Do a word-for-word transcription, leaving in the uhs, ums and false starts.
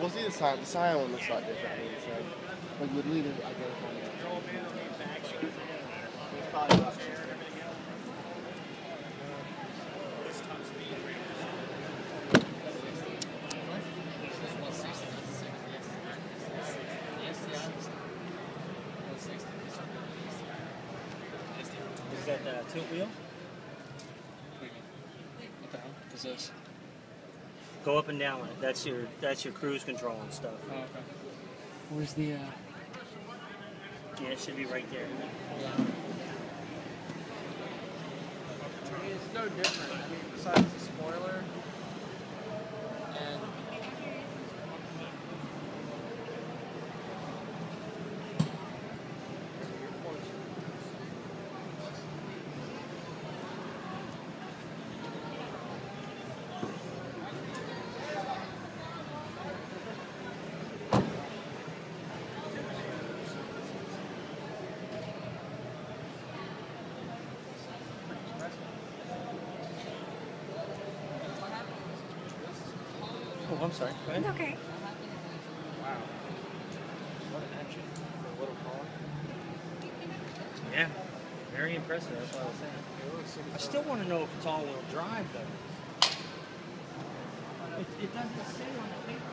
We'll see the sign. The sign one looks a lot different. Like we'd need to identify it. It's probably about there and everything else. It's top speed. Is that the tilt wheel? What the hell is this? Go up and down with it. That's your that's your cruise control and stuff. Oh, okay. Where's the? Uh... Yeah, it should be right there. Hold on. I mean, it's no different. I mean, besides the spoiler and. I'm sorry. It's okay. Wow. What an action for what a call. Yeah. Very impressive. That's what I was saying. I still want to know if it's all-wheel drive, though. It, it doesn't say on the paper.